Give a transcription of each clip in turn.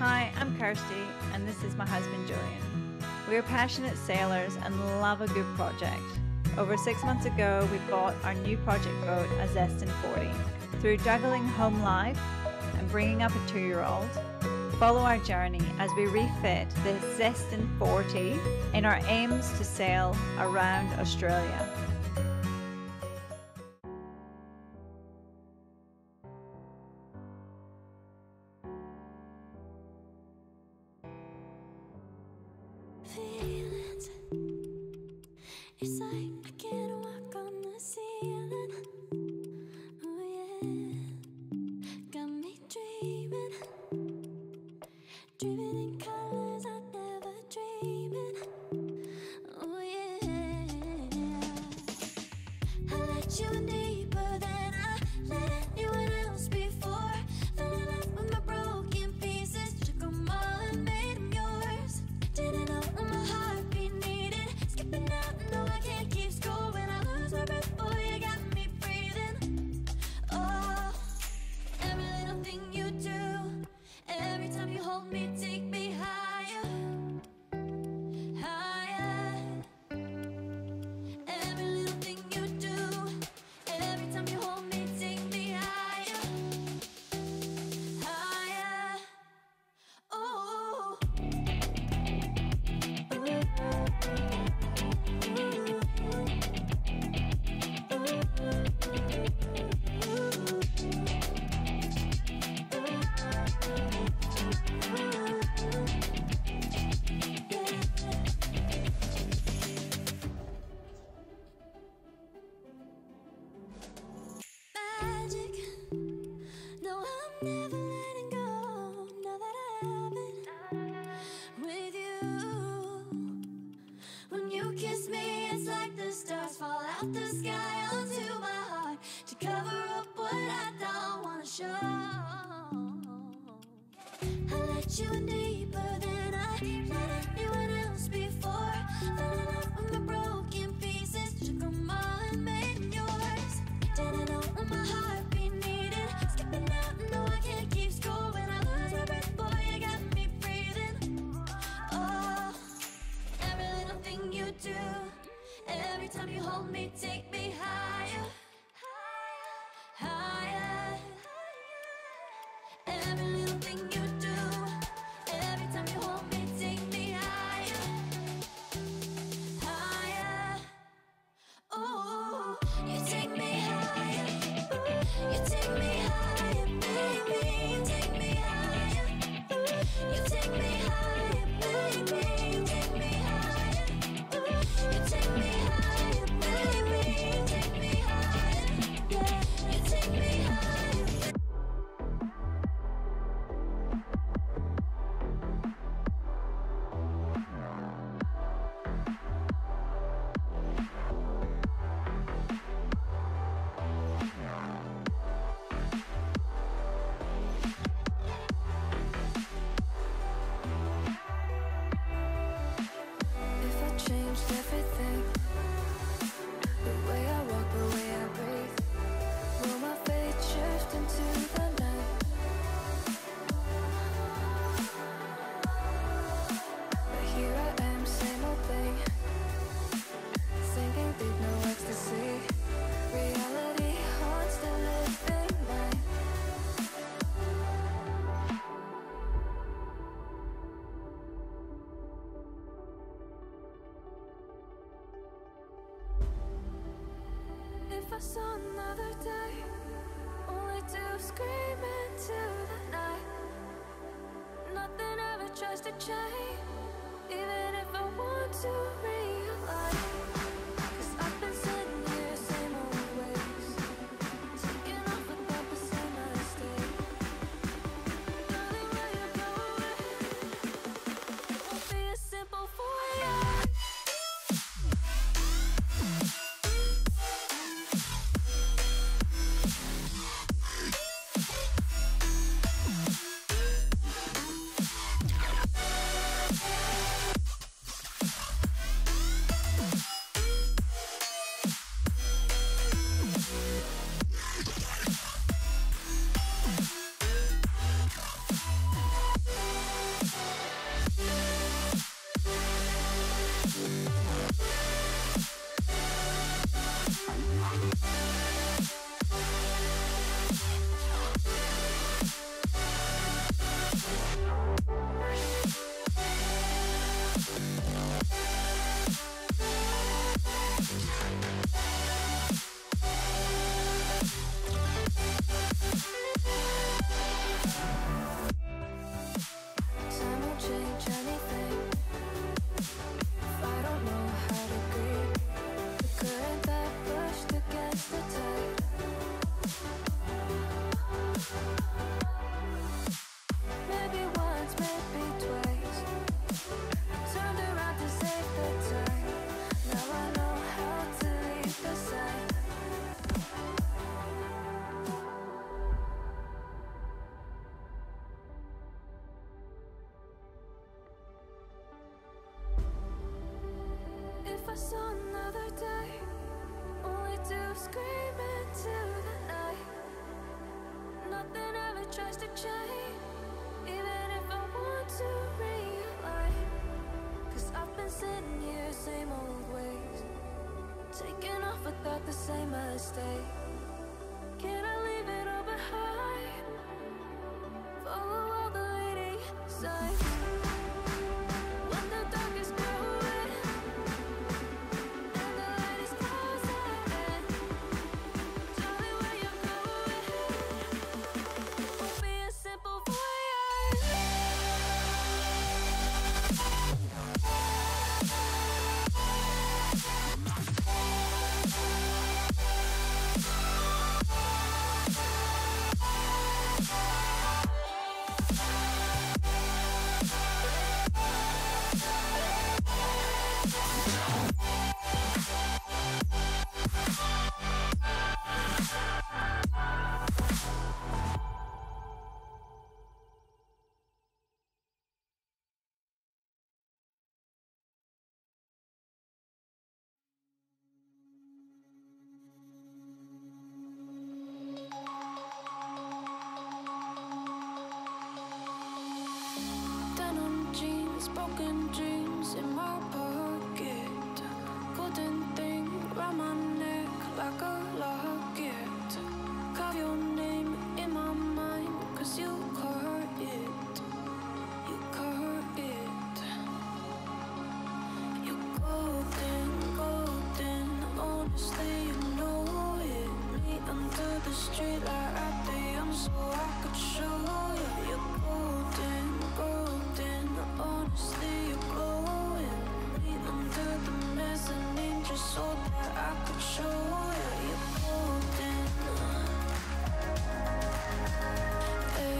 Hi, I'm Kirsty, and this is my husband Julian. We are passionate sailors and love a good project. Over 6 months ago, we bought our new project boat, a Zeston 40. Through juggling home life and bringing up a 2-year-old, follow our journey as we refit the Zeston 40 in our aims to sail around Australia. You and deeper than I let anyone else before. Fell in love with my broken pieces, took them all and made them yours. Didn't know what my heart be needed, skipping out and no, I can't keep score. When I lose my breath, boy, you got me breathing. Oh, every little thing you do, every time you hold me, take me higher, higher, higher, higher. Every little thing you do. If I saw another day, only to scream into the night. Nothing ever tries to change, even if I want to realize. another day, only to scream into the night. Nothing ever tries to change, even if I want to realize. Cause I've been sitting here, same old ways, taking off without the same mistake. Can I leave it all behind? Follow all the leading signs. Broken dreams in my pocket, golden thing round my neck like a locket. Carve your name in my mind, cause you caught it, you caught it. You're golden, golden, honestly you know it. Me under the street light right there, I'm so I could show you. You're golden, golden, honestly, you're glowing me under the mess, an angel so that I could show you. You're golden, yeah,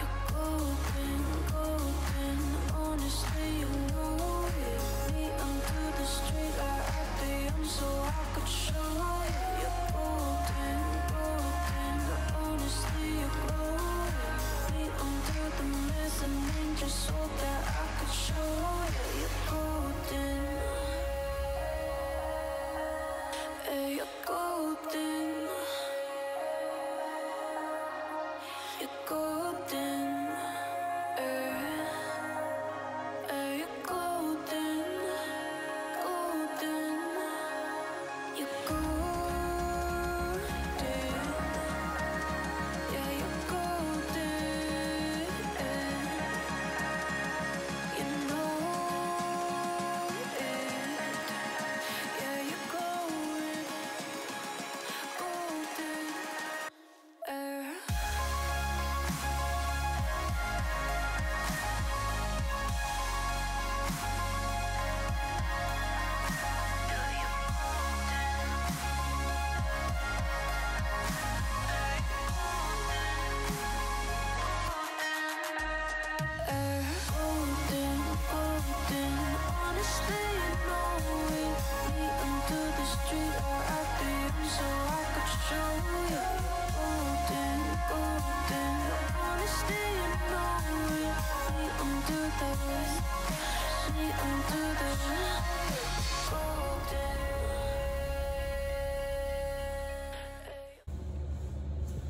you're golden, you're golden, yeah, you're golden, golden, yeah.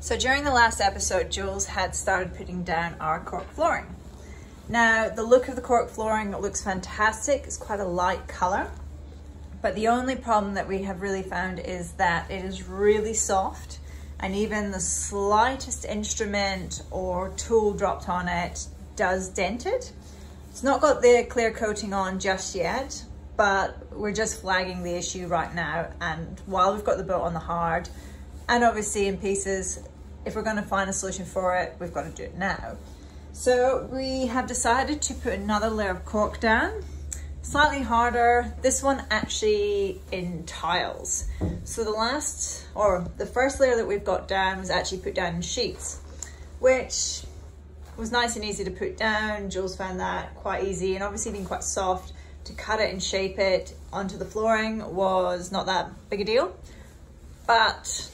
So during the last episode, Jules had started putting down our cork flooring. Now, the look of the cork flooring looks fantastic. It's quite a light color, but the only problem that we have really found is that it is really soft, and even the slightest instrument or tool dropped on it does dent it. It's not got the clear coating on just yet, but we're just flagging the issue right now. And while we've got the boat on the hard, and obviously in pieces, if we're going to find a solution for it, we've got to do it now. So we have decided to put another layer of cork down, slightly harder, this one actually in tiles. So the first layer that we've got down was actually put down in sheets, which was nice and easy to put down. Jules found that quite easy, and obviously being quite soft, to cut it and shape it onto the flooring was not that big a deal, but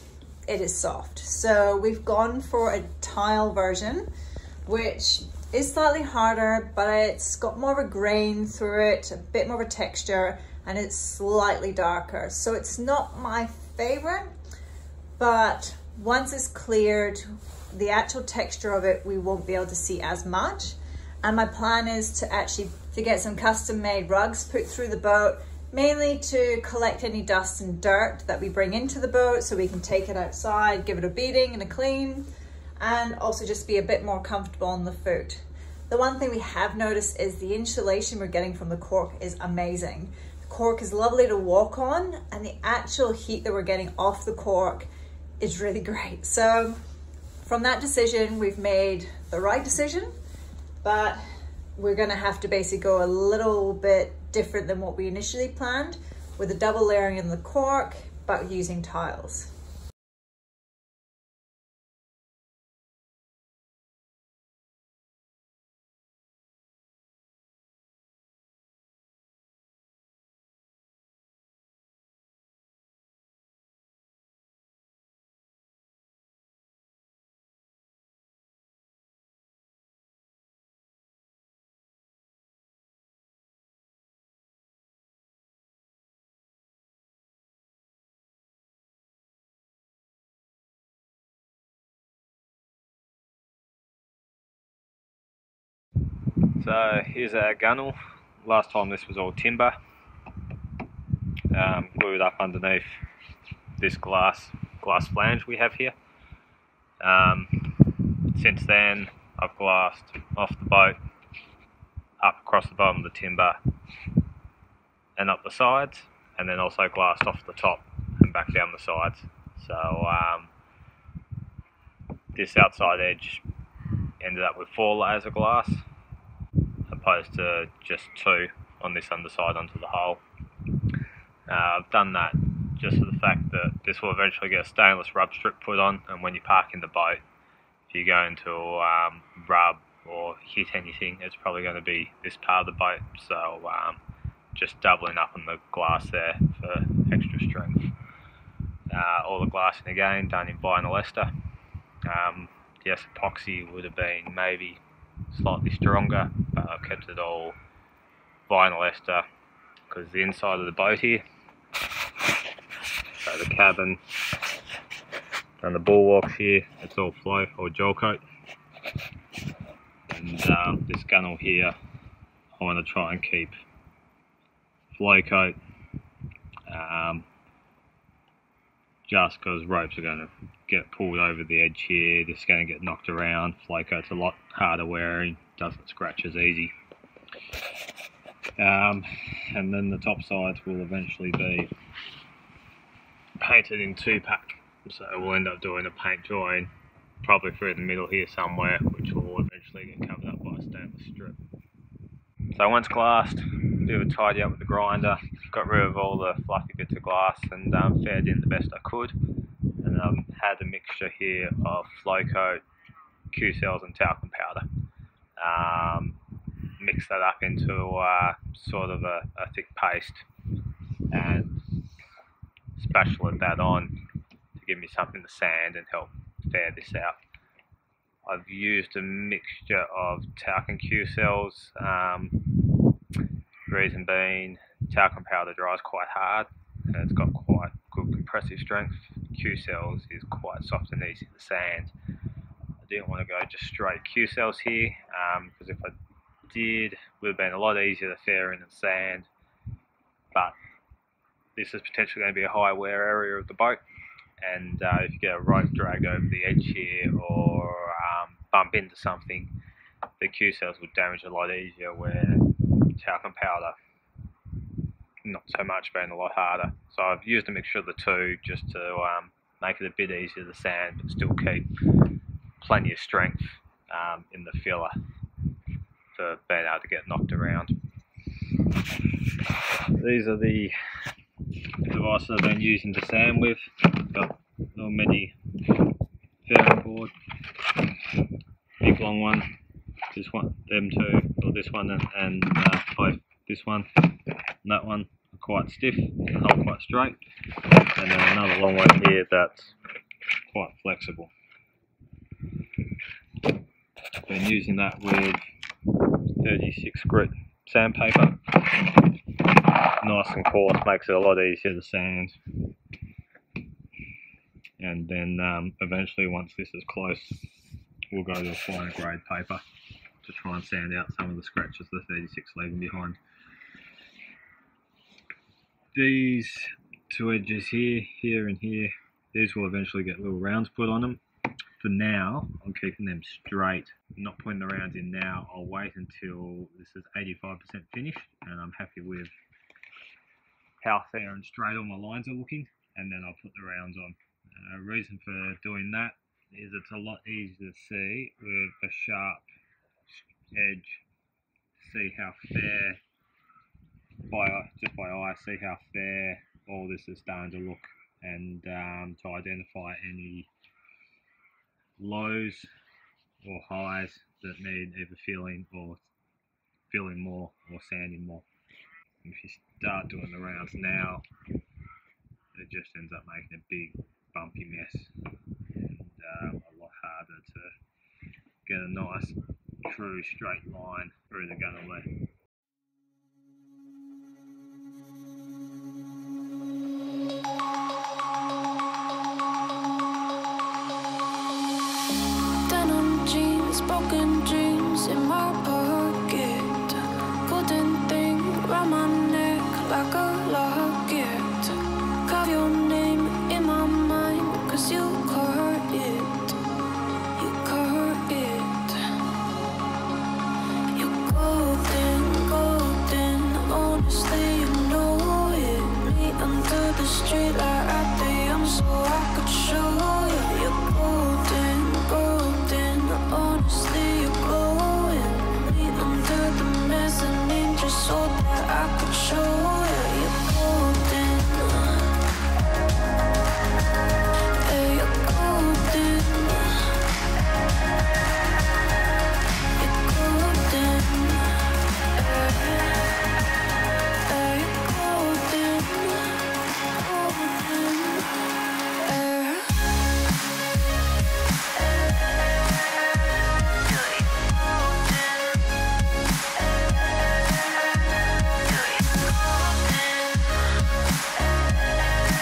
it is soft. So we've gone for a tile version, which is slightly harder, but it's got more of a grain through it, a bit more of a texture, and it's slightly darker. So it's not my favorite, but once it's cleared, the actual texture of it, we won't be able to see as much. And my plan is to actually get some custom made rugs put through the boat, mainly to collect any dust and dirt that we bring into the boat so we can take it outside, give it a beating and a clean, and also just be a bit more comfortable on the foot. The one thing we have noticed is the insulation we're getting from the cork is amazing. The cork is lovely to walk on, and the actual heat that we're getting off the cork is really great. So from that decision, we've made the right decision, but we're gonna have to basically go a little bit different than what we initially planned, with a double layering in the cork, but using tiles. So here's our gunnel. Last time this was all timber, glued up underneath this glass flange we have here. Since then I've glassed off the boat, up across the bottom of the timber and up the sides, and then also glassed off the top and back down the sides. So this outside edge ended up with 4 layers of glass, opposed to just 2 on this underside onto the hull. I've done that just for the fact that this will eventually get a stainless rub strip put on, and when you park in the boat, if you're going to rub or hit anything, it's probably going to be this part of the boat. So just doubling up on the glass there for extra strength. All the glassing again done in vinyl ester. Yes, epoxy would have been maybe slightly stronger, but I've kept it all vinyl ester because the inside of the boat here, so the cabin and the bulwarks here, it's all flow or gel coat. And this gunnel here, I want to try and keep flow coat, just because ropes are going to get pulled over the edge here, this is going to get knocked around. FloCo's a lot harder wearing, doesn't scratch as easy. And then the top sides will eventually be painted in 2-pack, so we'll end up doing a paint drying probably through the middle here somewhere, which will eventually get covered up by a stainless strip. So once glassed, do a tidy up with the grinder, got rid of all the fluffy bits of glass and fed in the best I could. And I've had a mixture here of FloCo, Q-cells and talcum powder. Mix that up into sort of a thick paste and spatulate that on to give me something to sand and help fair this out. I've used a mixture of talcum Q-cells, reason being, talcum powder dries quite hard and it's got quite good compressive strength. Q-cells is quite soft and easy to sand. I didn't want to go just straight Q-cells here, because if I did, it would have been a lot easier to fair in and sand, but this is potentially going to be a high wear area of the boat, and if you get a rope drag over the edge here or bump into something, the Q-cells would damage a lot easier, where talcum powder, not so much, being a lot harder. So I've used a mixture of the two just to make it a bit easier to sand but still keep plenty of strength in the filler for being able to get knocked around. These are the devices I've been using to sand with. Got a little mini fairing board, big long one, this one, them two, or this one and both this one and that one are quite stiff and hold quite straight, and then another long one here that's quite flexible. Been using that with 36 grit sandpaper, nice and coarse, makes it a lot easier to sand. And then eventually, once this is close, we'll go to a finer grade paper to try and sand out some of the scratches the 36 leaving behind. These two edges here, here and here, these will eventually get little rounds put on them. For now, I'm keeping them straight. I'm not putting the rounds in now. I'll wait until this is 85% finished and I'm happy with how fair and straight all my lines are looking, and then I'll put the rounds on. The reason for doing that is it's a lot easier to see with a sharp edge, see how fair, just by eye, see how fair all this is starting to look, and to identify any lows or highs that need either filling more or sanding more. If you start doing the rounds now, it just ends up making a big bumpy mess, and a lot harder to get a nice true straight line through the gunner lead. Down on jeans, broken dreams in my pocket, golden thing round my neck like a locket. Carve your name in my mind, 'cause you carved it. Street light at the end, so I could show you. You're golden, golden, honestly you're glowing. Me under the mess and angels, so that I could show you. You're golden, hey, you're golden,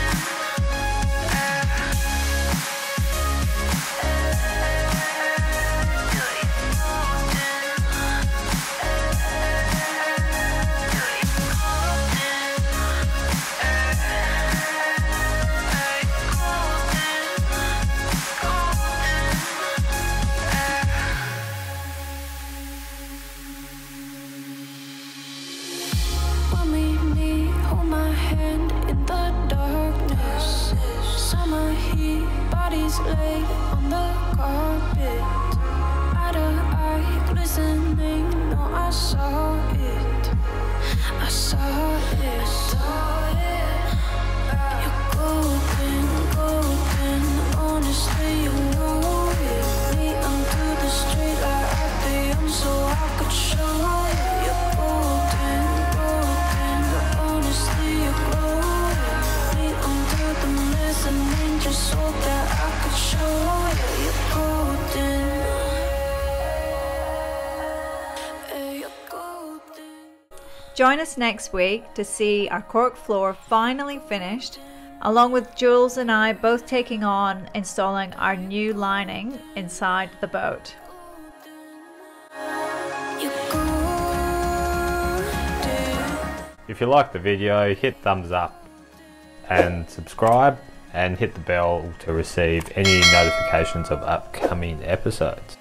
you're golden, hey, you're golden. Lay on the carpet, eye to eye glistening. No, I saw it. I saw it. I saw it. You're golden, golden. Honestly, you know it. Me under the street light at the end, so I could show it. You're golden, golden. Honestly, you glow it. Me under the mess and angels, so that I could show you. You're golden. Join us next week to see our cork floor finally finished, along with Jules and I both taking on installing our new lining inside the boat. If you like the video, hit thumbs up and subscribe, and hit the bell to receive any notifications of upcoming episodes.